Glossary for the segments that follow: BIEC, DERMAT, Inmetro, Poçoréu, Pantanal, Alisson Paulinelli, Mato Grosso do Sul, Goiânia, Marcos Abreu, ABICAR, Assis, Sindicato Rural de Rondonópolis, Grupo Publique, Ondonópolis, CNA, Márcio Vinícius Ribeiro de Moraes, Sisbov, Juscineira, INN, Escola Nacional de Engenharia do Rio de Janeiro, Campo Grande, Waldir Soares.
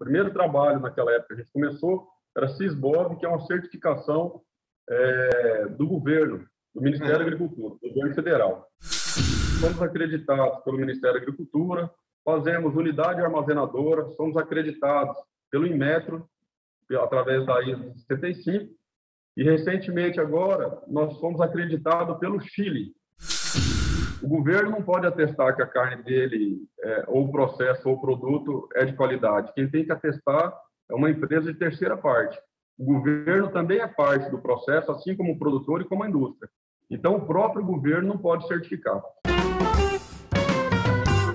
O primeiro trabalho naquela época que a gente começou era Sisbov, que é uma certificação do governo, do Ministério da Agricultura, do governo federal. Somos acreditados pelo Ministério da Agricultura, fazemos unidade armazenadora, somos acreditados pelo Inmetro, através da ISO-65, e recentemente agora nós fomos acreditados pelo Chile. O governo não pode atestar que a carne dele, ou o processo, ou o produto é de qualidade. Quem tem que atestar é uma empresa de terceira parte. O governo também é parte do processo, assim como o produtor e como a indústria. Então, o próprio governo não pode certificar.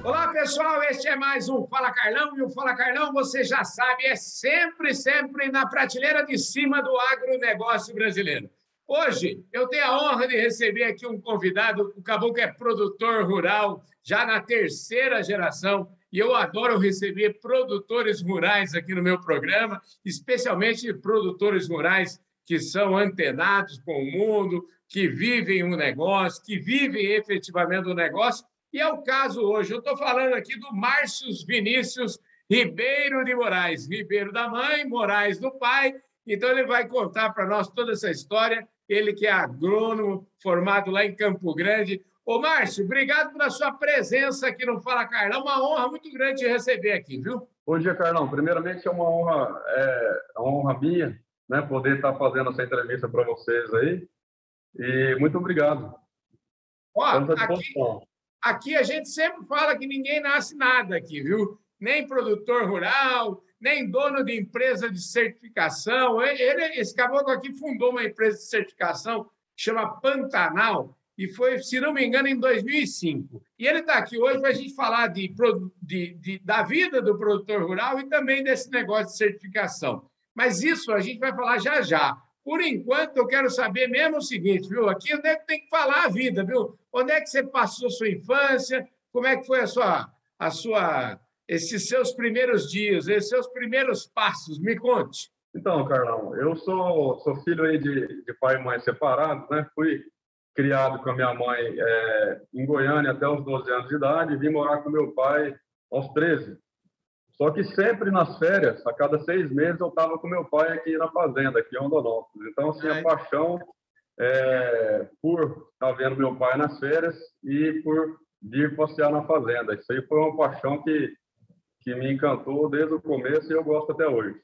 Olá, pessoal, este é mais um Fala Carlão, e o Fala Carlão, você já sabe, é sempre na prateleira de cima do agronegócio brasileiro. Hoje, eu tenho a honra de receber aqui um convidado, o caboclo é produtor rural, já na terceira geração, e eu adoro receber produtores rurais aqui no meu programa, especialmente produtores rurais que são antenados com o mundo, que vivem um negócio, que vivem efetivamente o negócio. E é o caso hoje, eu estou falando aqui do Márcio Vinícius Ribeiro de Moraes, Ribeiro da mãe, Moraes do pai, então ele vai contar para nós toda essa história, ele que é agrônomo, formado lá em Campo Grande. Ô Márcio, obrigado pela sua presença aqui no Fala Carlão, uma honra muito grande te receber aqui, viu? Bom dia, Carlão, primeiramente é uma honra minha, né, poder estar fazendo essa entrevista para vocês aí, e muito obrigado. Ó, aqui a gente sempre fala que ninguém nasce nada aqui, viu? Nem produtor rural, nem dono de empresa de certificação. Esse caboclo aqui fundou uma empresa de certificação que chama Pantanal e foi, se não me engano, em 2005. E ele está aqui hoje para a gente falar da vida do produtor rural e também desse negócio de certificação. Mas isso a gente vai falar já já. Por enquanto, eu quero saber mesmo o seguinte, viu? Aqui onde é que tem que falar a vida, viu? Onde é que você passou sua infância? Como é que foi esses seus primeiros dias, esses seus primeiros passos? Me conte. Então, Carlão, eu sou filho aí de pai e mãe separados, né? Fui criado com a minha mãe em Goiânia até os 12 anos de idade e vim morar com meu pai aos 13. Só que sempre nas férias, a cada 6 meses, eu estava com meu pai aqui na fazenda, aqui em Ondonópolis. Então, assim, a paixão por estar vendo meu pai nas férias e por vir passear na fazenda. Isso aí foi uma paixão que me encantou desde o começo e eu gosto até hoje.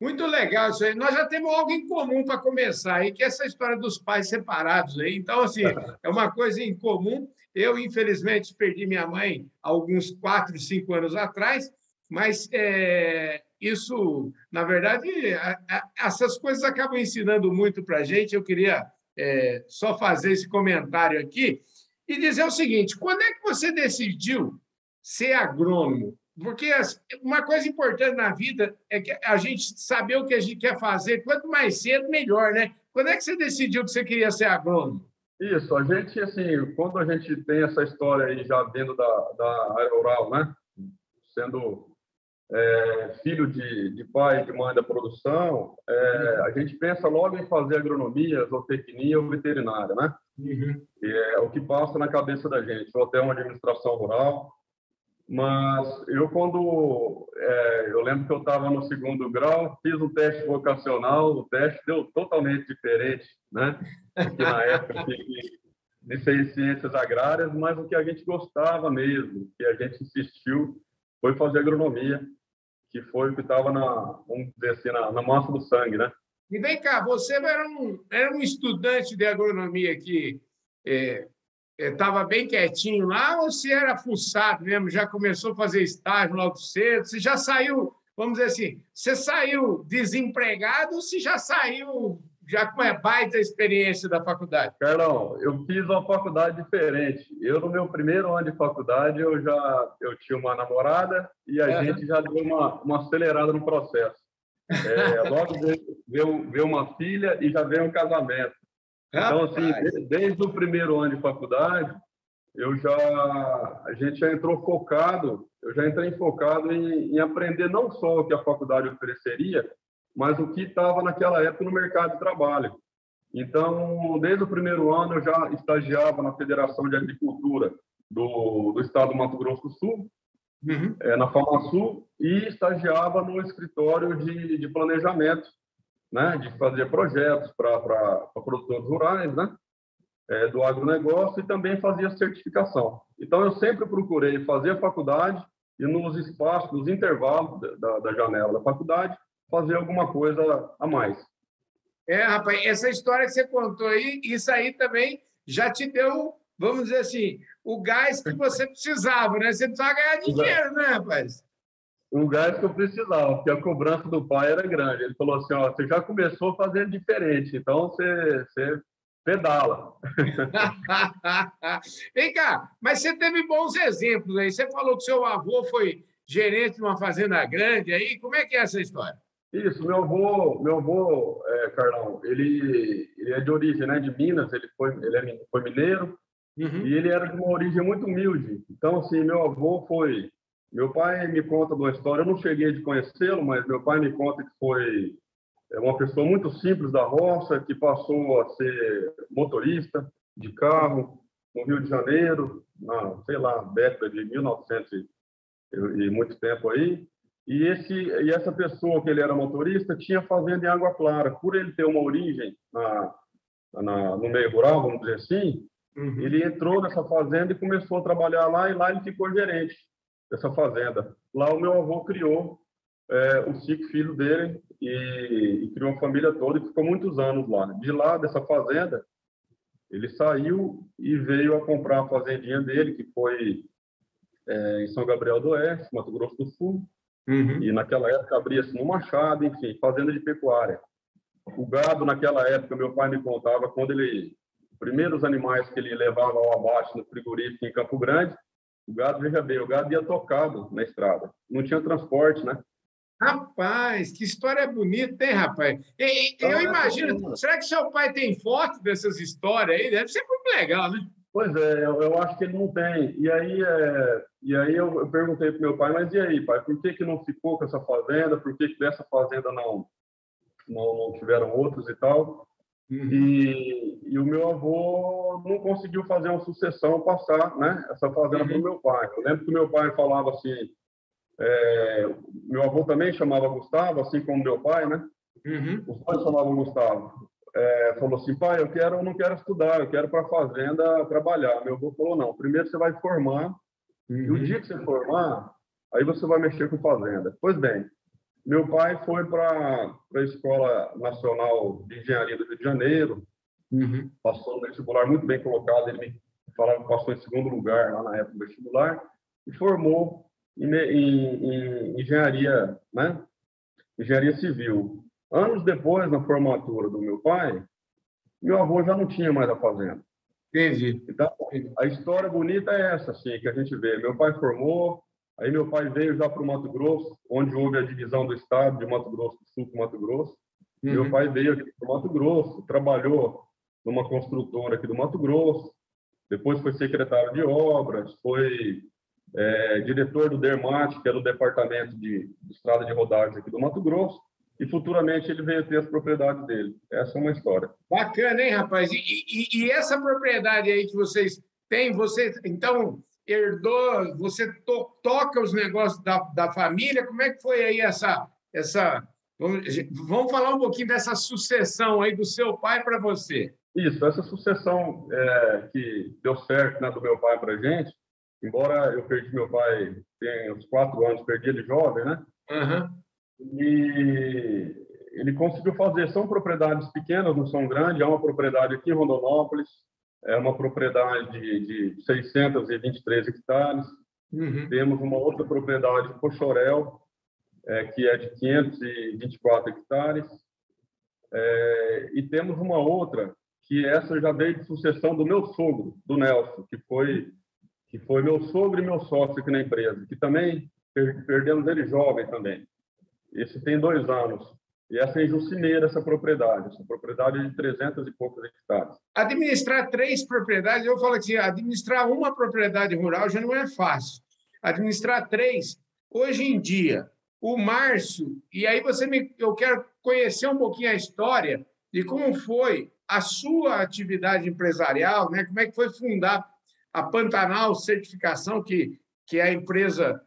Muito legal isso aí. Nós já temos algo em comum para começar aí, que é essa história dos pais separados aí. Então, assim, é uma coisa em comum. Eu, infelizmente, perdi minha mãe há alguns 4, 5 anos atrás, mas isso, na verdade, essas coisas acabam ensinando muito para a gente. Eu queria só fazer esse comentário aqui e dizer o seguinte, quando é que você decidiu ser agrônomo? Porque uma coisa importante na vida é que a gente saber o que a gente quer fazer, quanto mais cedo, melhor, né? Quando é que você decidiu que você queria ser agrônomo? Isso, a gente, assim, quando a gente tem essa história aí já dentro da área rural, né? Sendo filho de pai e de mãe da produção, a gente pensa logo em fazer agronomia, zootecnia ou veterinária, né? Uhum. É o que passa na cabeça da gente, ou até uma administração rural. Mas eu, quando... eu lembro que eu estava no 2º grau, fiz um teste vocacional, o teste deu totalmente diferente, né? Porque na época de ciências agrárias, mas o que a gente gostava mesmo, que a gente insistiu, foi fazer agronomia, que foi o que estava na massa do sangue, né? E vem cá, você era um estudante de agronomia que estava bem quietinho lá, ou você era fuçado mesmo, já começou a fazer estágio logo cedo, você já saiu, vamos dizer assim, você saiu desempregado ou você já saiu já com uma baita experiência da faculdade? Carlão, eu fiz uma faculdade diferente. Eu, no meu primeiro ano de faculdade, eu tinha uma namorada e a gente já deu uma acelerada no processo. Logo veio uma filha e já veio um casamento. Então, assim, desde o primeiro ano de faculdade, eu já entrei focado em aprender não só o que a faculdade ofereceria, mas o que estava naquela época no mercado de trabalho. Então, desde o primeiro ano, eu já estagiava na Federação de Agricultura do Estado do Mato Grosso do Sul, na FamaSul, e estagiava no escritório de planejamento, né, de fazer projetos para produtores rurais, né, do agronegócio, e também fazia certificação. Então, eu sempre procurei fazer faculdade e nos espaços, nos intervalos da janela da faculdade, fazer alguma coisa a mais. É, rapaz, essa história que você contou aí, isso aí também já te deu, vamos dizer assim, o gás que você precisava, né? Você precisava ganhar dinheiro, né, rapaz? O gás que eu precisava, porque a cobrança do pai era grande. Ele falou assim, ó, você já começou fazendo diferente, então você pedala. Vem cá, mas você teve bons exemplos aí. Você falou que seu avô foi gerente de uma fazenda grande aí. Como é que é essa história? Isso, meu avô Carlão, ele é de origem, né, de Minas, ele foi mineiro, e ele era de uma origem muito humilde. Então, assim, meu pai me conta de uma história, eu não cheguei de conhecê-lo, mas meu pai me conta que foi uma pessoa muito simples da roça, que passou a ser motorista de carro no Rio de Janeiro, na, sei lá, década de 1900 e muito tempo aí. E essa pessoa que ele era motorista tinha fazenda em Água Clara. Por ele ter uma origem no meio rural, vamos dizer assim, ele entrou nessa fazenda e começou a trabalhar lá, e lá ele ficou gerente dessa fazenda. Lá o meu avô criou os 5 filhos dele e criou a família toda, e ficou muitos anos lá. De lá, dessa fazenda, ele saiu e veio a comprar a fazendinha dele, que foi em São Gabriel do Oeste, Mato Grosso do Sul. E naquela época abria-se no machado, enfim, fazenda de pecuária. O gado, naquela época, meu pai me contava, quando os primeiros animais que ele levava ao abate no frigorífico em Campo Grande, o gado, veja bem, o gado ia tocado na estrada. Não tinha transporte, né? Rapaz, que história bonita, hein, rapaz? Eu imagino, será que seu pai tem foto dessas histórias aí? Deve ser muito legal, né? Pois é, eu acho que ele não tem. E aí eu perguntei para o meu pai, mas e aí, pai, por que que não ficou com essa fazenda? Por que que dessa fazenda não tiveram outros e tal? E o meu avô não conseguiu fazer uma sucessão, passar, né, essa fazenda para o meu pai. Eu lembro que o meu pai falava assim, meu avô também chamava Gustavo, assim como meu pai, né? Os pais chamavam Gustavo. Falou assim, pai, eu não quero estudar, eu quero para a fazenda trabalhar. Meu avô falou, não, primeiro você vai formar, e o dia que você formar, aí você vai mexer com fazenda. Pois bem, meu pai foi para a Escola Nacional de Engenharia do Rio de Janeiro, passou no vestibular muito bem colocado, ele me falava que passou em segundo lugar lá na época do vestibular, e formou em engenharia, né? Engenharia civil. Anos depois, na formatura do meu pai, meu avô já não tinha mais a fazenda. Entendi. Então, a história bonita é essa, assim, que a gente vê. Meu pai formou, aí meu pai veio já para o Mato Grosso, onde houve a divisão do estado de Mato Grosso do Sul para o Mato Grosso. Meu pai veio aqui para o Mato Grosso, trabalhou numa construtora aqui do Mato Grosso, depois foi secretário de obras, foi diretor do DERMAT, que era o Departamento de Estrada de Rodagens aqui do Mato Grosso. E futuramente ele veio ter as propriedades dele. Essa é uma história. Bacana, hein, rapaz? E essa propriedade aí que vocês têm, você então herdou, você toca os negócios da família? Como é que foi aí essa... Vamos falar um pouquinho dessa sucessão aí do seu pai para você. Isso, essa sucessão que deu certo, né, do meu pai para a gente, embora eu perdi meu pai, tem uns 4 anos, perdi ele jovem, né? E ele conseguiu fazer, são propriedades pequenas, não são grandes, é uma propriedade aqui em Rondonópolis, é uma propriedade de 623 hectares, temos uma outra propriedade em Poçoréu, que é de 524 hectares, e temos uma outra, que essa já veio de sucessão do meu sogro, do Nelson, que foi meu sogro e meu sócio aqui na empresa, que também perdemos ele jovem também. Esse tem 2 anos. E essa é em Juscineira, essa propriedade. Essa propriedade é de 300 e poucos hectares. Administrar 3 propriedades, eu falo assim, administrar uma propriedade rural já não é fácil. Administrar 3, hoje em dia, o Márcio... E aí eu quero conhecer um pouquinho a história de como foi a sua atividade empresarial, né? Como é que foi fundar a Pantanal Certificação, que é a empresa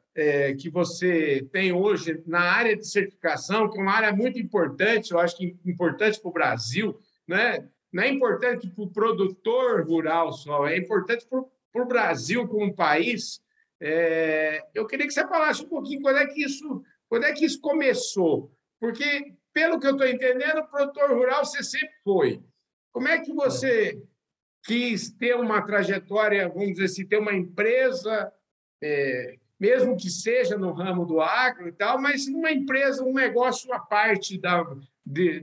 que você tem hoje na área de certificação, que é uma área muito importante, eu acho que importante para o Brasil, né? Não é importante para o produtor rural só, é importante para o Brasil como país. Eu queria que você falasse um pouquinho quando é que isso começou, porque, pelo que eu estou entendendo, o produtor rural você sempre foi. Como é que você quis ter uma trajetória, vamos dizer assim, ter uma empresa, mesmo que seja no ramo do agro e tal, mas uma empresa, um negócio à parte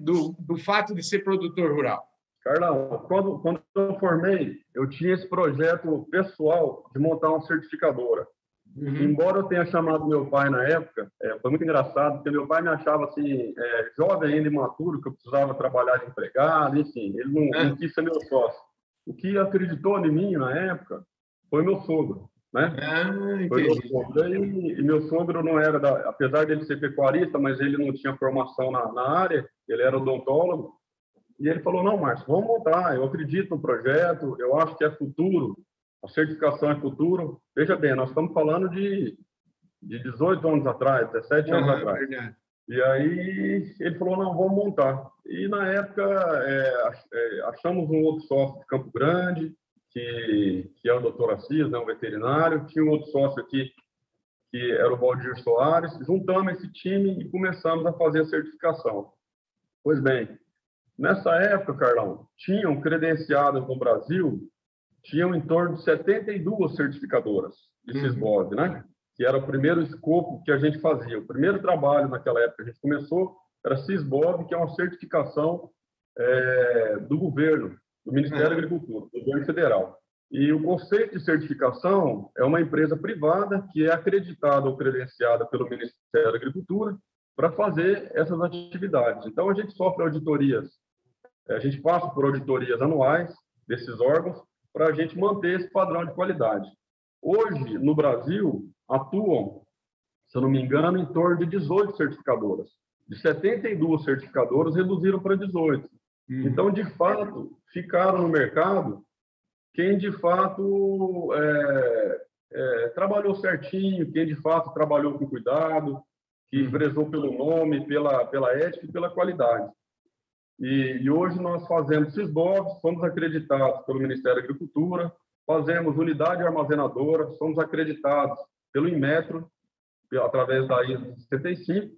do fato de ser produtor rural? Carlão, quando eu formei, eu tinha esse projeto pessoal de montar uma certificadora. Uhum. Embora eu tenha chamado meu pai na época, foi muito engraçado, porque meu pai me achava assim, jovem ainda, imaturo, que eu precisava trabalhar de empregado, enfim, ele não quis ser meu sócio. O que acreditou em mim na época foi meu sogro, né? Foi meu sogro. E meu sogro não era, apesar dele ser pecuarista, mas ele não tinha formação na área, ele era odontólogo. E ele falou, não, Márcio, vamos montar, eu acredito no projeto, eu acho que é futuro, a certificação é futuro. Veja bem, nós estamos falando de 18 anos atrás, 17 anos atrás. Verdade. E aí ele falou, não, vamos montar. E na época achamos um outro sócio de Campo Grande, que é o doutor Assis, né, um veterinário, tinha um outro sócio aqui, que era o Waldir Soares, juntamos esse time e começamos a fazer a certificação. Pois bem, nessa época, Carlão, tinham credenciadas no Brasil, tinham em torno de 72 certificadoras de Sisbov, né? Que era o primeiro escopo que a gente fazia. O primeiro trabalho naquela época que a gente começou era Sisbov, que é uma certificação do governo, do Ministério da Agricultura, do governo federal. E o conceito de certificação é uma empresa privada que é acreditada ou credenciada pelo Ministério da Agricultura para fazer essas atividades. Então, a gente sofre auditorias, a gente passa por auditorias anuais desses órgãos para a gente manter esse padrão de qualidade. Hoje, no Brasil, atuam, se eu não me engano, em torno de 18 certificadoras. De 72 certificadoras, reduziram para 18. Então, de fato, ficaram no mercado quem, de fato, trabalhou certinho, quem, de fato, trabalhou com cuidado, que prezou pelo nome, pela ética e pela qualidade. E hoje nós fazemos Sisbov, somos acreditados pelo Ministério da Agricultura, fazemos unidade armazenadora, somos acreditados pelo Inmetro, através da ISO-65,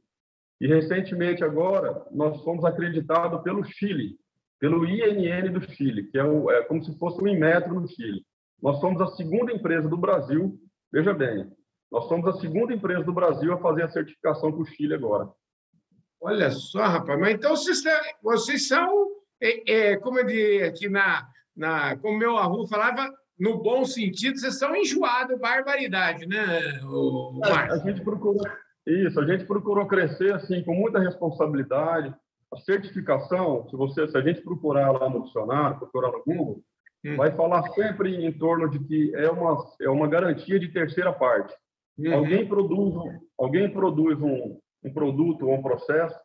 e recentemente agora nós somos acreditados pelo Chile, pelo INN do Chile, que é como se fosse o Inmetro no Chile. Nós somos a segunda empresa do Brasil, veja bem, nós somos a segunda empresa do Brasil a fazer a certificação para o Chile agora. Olha só, rapaz, mas então vocês são, como eu diria aqui, como meu avô falava, no bom sentido, vocês são enjoados, barbaridade, né, Márcio? A gente procurou crescer assim, com muita responsabilidade. A certificação, se a gente procurar lá no dicionário, procurar no Google, vai falar sempre em torno de que é uma garantia de terceira parte. Alguém produz um produto ou um processo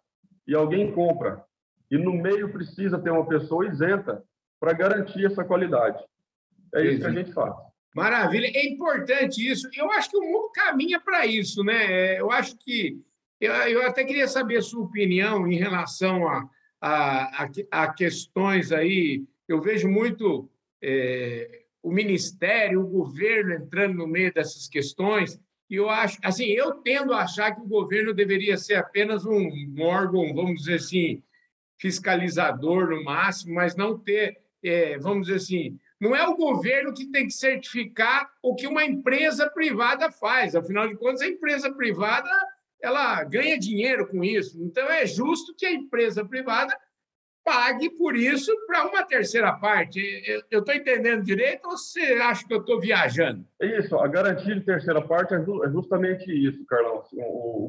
e alguém compra. E no meio precisa ter uma pessoa isenta para garantir essa qualidade. Isso que a gente faz. Maravilha. É importante isso. Eu acho que o mundo caminha para isso, né? Eu acho que... Eu até queria saber a sua opinião em relação a questões aí. Eu vejo muito o Ministério, o governo entrando no meio dessas questões. E eu acho, assim, eu tendo a achar que o governo deveria ser apenas um órgão, vamos dizer assim, fiscalizador no máximo, mas não ter, vamos dizer assim, não é o governo que tem que certificar o que uma empresa privada faz. Afinal de contas, a empresa privada ela ganha dinheiro com isso. Então, é justo que a empresa privada pague por isso para uma terceira parte. Eu estou entendendo direito ou você acha que eu estou viajando? Isso, a garantia de terceira parte é justamente isso, Carlão. O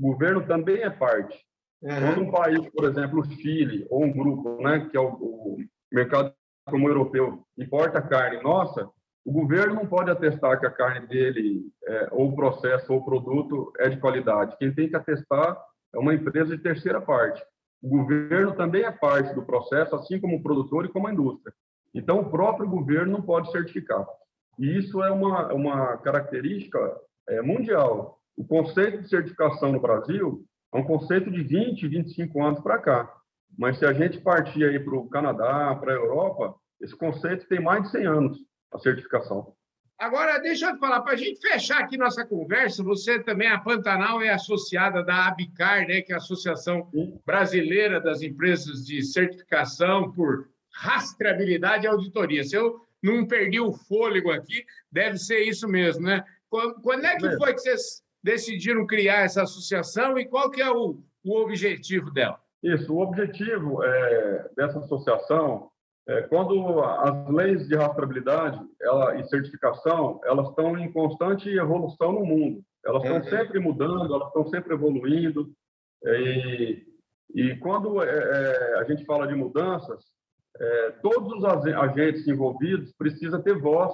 governo também é parte. Quando um país, por exemplo, o Chile, ou um grupo, né, que é o mercado comum europeu, importa carne nossa, o governo não pode atestar que a carne dele, ou o processo, ou o produto, é de qualidade. Quem tem que atestar é uma empresa de terceira parte. O governo também é parte do processo, assim como o produtor e como a indústria. Então, o próprio governo não pode certificar. E isso é uma característica mundial. O conceito de certificação no Brasil é um conceito de 20, 25 anos para cá. Mas se a gente partir aí para o Canadá, para a Europa, esse conceito tem mais de 100 anos, a certificação. Agora, deixa eu falar, para a gente fechar aqui nossa conversa, você também, a Pantanal, é associada da ABICAR, né, que é a Associação Brasileira das Empresas de Certificação por Rastreabilidade e Auditoria. Se eu não perdi o fôlego aqui, deve ser isso mesmo, né? Quando é que foi que vocês decidiram criar essa associação e qual que é o objetivo dela? Isso, o objetivo dessa associação... Quando as leis de rastreabilidade e certificação, elas estão em constante evolução no mundo. Elas estão sempre mudando, elas estão sempre evoluindo. E quando a gente fala de mudanças, todos os agentes envolvidos precisam ter voz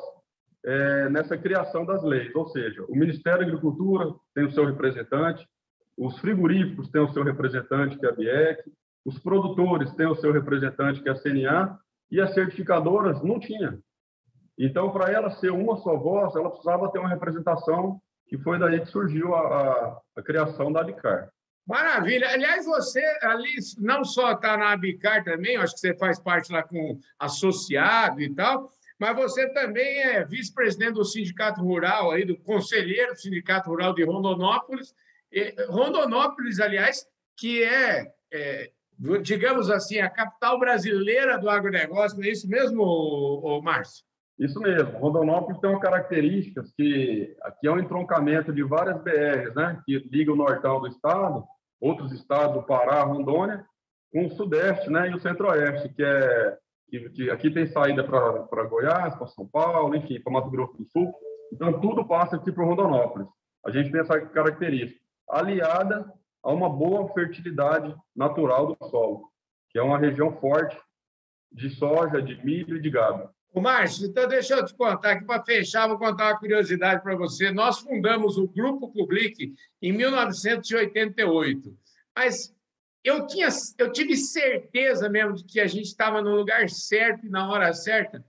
nessa criação das leis. Ou seja, o Ministério da Agricultura tem o seu representante, os frigoríficos têm o seu representante, que é a BIEC, os produtores têm o seu representante, que é a CNA, e as certificadoras não tinham. Então, para ela ser uma só voz, ela precisava ter uma representação, e foi daí que surgiu a criação da ABICAR. Maravilha! Aliás, você ali não só está na ABICAR também, acho que você faz parte lá com associado e tal, mas você também é vice-presidente do Sindicato Rural, aí, do conselheiro do Sindicato Rural de Rondonópolis. Rondonópolis, aliás, que é digamos assim, a capital brasileira do agronegócio, não é isso mesmo, Márcio? Isso mesmo. Rondonópolis tem uma característica que aqui é um entroncamento de várias BRs, né, que ligam o nortão do estado, outros estados do Pará, Rondônia, com o sudeste, né, e o centro-oeste, que aqui tem saída para Goiás, para São Paulo, enfim, para Mato Grosso do Sul. Então, tudo passa aqui para Rondonópolis. A gente tem essa característica. Aliada a uma boa fertilidade natural do solo, que é uma região forte de soja, de milho e de gado. Márcio, então deixa eu te contar aqui, para fechar, vou contar uma curiosidade para você. Nós fundamos o Grupo Publique em 1988, mas eu tive certeza mesmo de que a gente estava no lugar certo e na hora certa,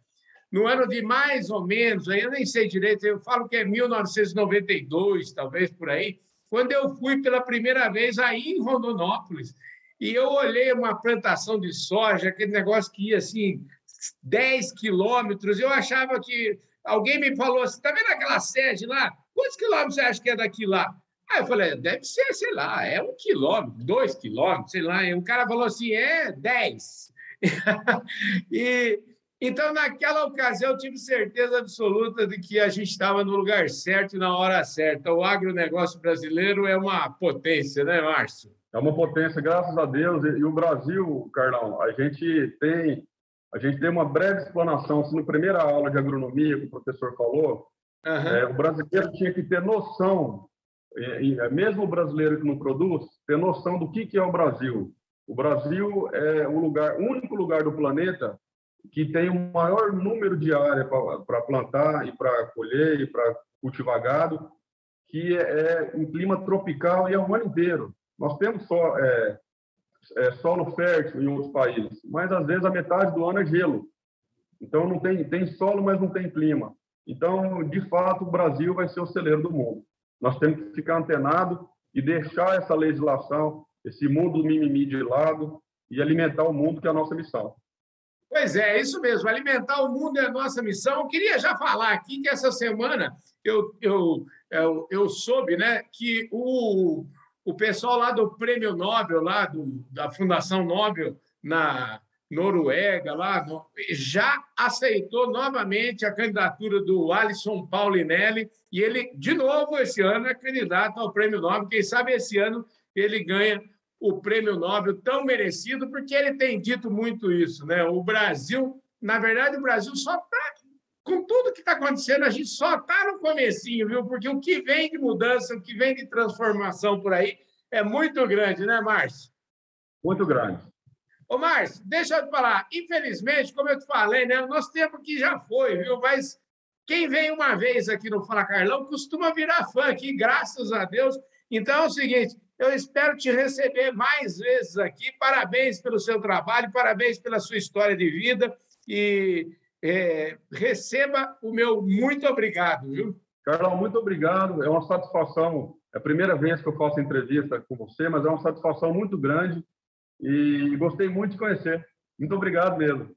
no ano de mais ou menos, aí eu nem sei direito, eu falo que é 1992, talvez por aí, quando eu fui pela primeira vez aí em Rondonópolis, e eu olhei uma plantação de soja, aquele negócio que ia assim 10 quilômetros, eu achava que alguém me falou assim, tá vendo aquela sede lá? Quantos quilômetros você acha que é daqui lá? Aí eu falei, deve ser, sei lá, é 1 quilômetro, 2 quilômetros, sei lá. E o cara falou assim, 10. Então, naquela ocasião, eu tive certeza absoluta de que a gente estava no lugar certo e na hora certa. O agronegócio brasileiro é uma potência, né, Márcio? É uma potência, graças a Deus. E o Brasil, Carlão, a gente tem uma breve explanação. Assim, na primeira aula de agronomia que o professor falou, o brasileiro tinha que ter noção, mesmo o brasileiro que não produz, ter noção do que é o Brasil. O Brasil é o único lugar do planeta que tem o maior número de área para plantar e para colher e para cultivar gado, que é um clima tropical e é o ano inteiro. Nós temos só solo fértil em outros países, mas às vezes a metade do ano é gelo. Então não tem solo, mas não tem clima. Então, de fato, o Brasil vai ser o celeiro do mundo. Nós temos que ficar antenado e deixar essa legislação, esse mundo do mimimi de lado e alimentar o mundo, que é a nossa missão. Pois é, isso mesmo. Alimentar o mundo é a nossa missão. Eu queria já falar aqui que essa semana eu soube, né, que o pessoal lá do Prêmio Nobel, lá da Fundação Nobel, na Noruega, lá, já aceitou novamente a candidatura do Alisson Paulinelli e ele, de novo, esse ano é candidato ao Prêmio Nobel. Quem sabe esse ano ele ganha o Prêmio Nobel, tão merecido, porque ele tem dito muito isso, né? O Brasil, na verdade, o Brasil só está, com tudo que está acontecendo, a gente só está no comecinho, viu? Porque o que vem de mudança, o que vem de transformação por aí é muito grande, né, Márcio? Muito grande. Ô, Márcio, deixa eu te falar, infelizmente, como eu te falei, né, o nosso tempo aqui já foi, viu? Mas quem vem uma vez aqui no Fala Carlão costuma virar fã aqui, graças a Deus. Então é o seguinte, eu espero te receber mais vezes aqui. Parabéns pelo seu trabalho, parabéns pela sua história de vida e receba o meu muito obrigado, viu? Carlão, muito obrigado. É uma satisfação. É a primeira vez que eu faço entrevista com você, mas é uma satisfação muito grande e gostei muito de conhecer. Muito obrigado mesmo.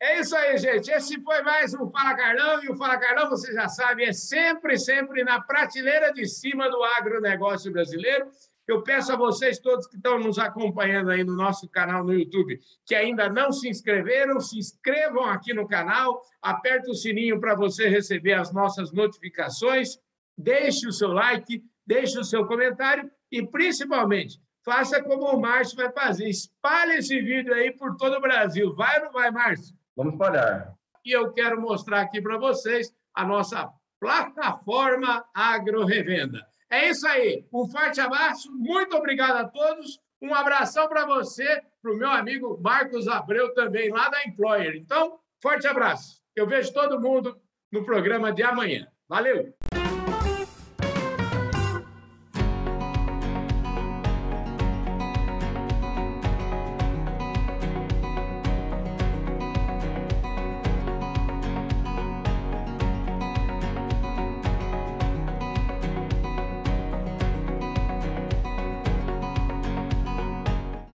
É isso aí, gente. Esse foi mais um Fala Carlão. E o Fala Carlão, você já sabe, é sempre, sempre na prateleira de cima do agronegócio brasileiro. Eu peço a vocês todos que estão nos acompanhando aí no nosso canal no YouTube, que ainda não se inscreveram, se inscrevam aqui no canal, aperta o sininho para você receber as nossas notificações, deixe o seu like, deixe o seu comentário e, principalmente, faça como o Márcio vai fazer, espalhe esse vídeo aí por todo o Brasil. Vai ou não vai, Márcio? Vamos espalhar. E eu quero mostrar aqui para vocês a nossa plataforma Agro Revenda. É isso aí. Um forte abraço. Muito obrigado a todos. Um abração para você, para o meu amigo Marcos Abreu também, lá da Employer. Então, forte abraço. Eu vejo todo mundo no programa de amanhã. Valeu!